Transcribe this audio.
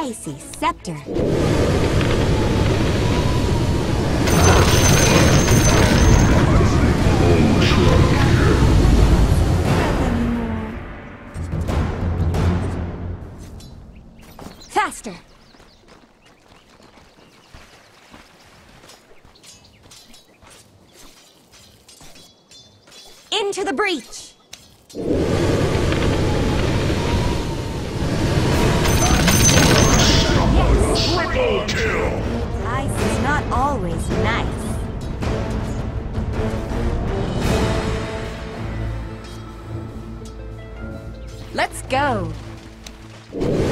icy scepter. Faster! Into the breach! Triple kill! Ice is not always nice. Let's go!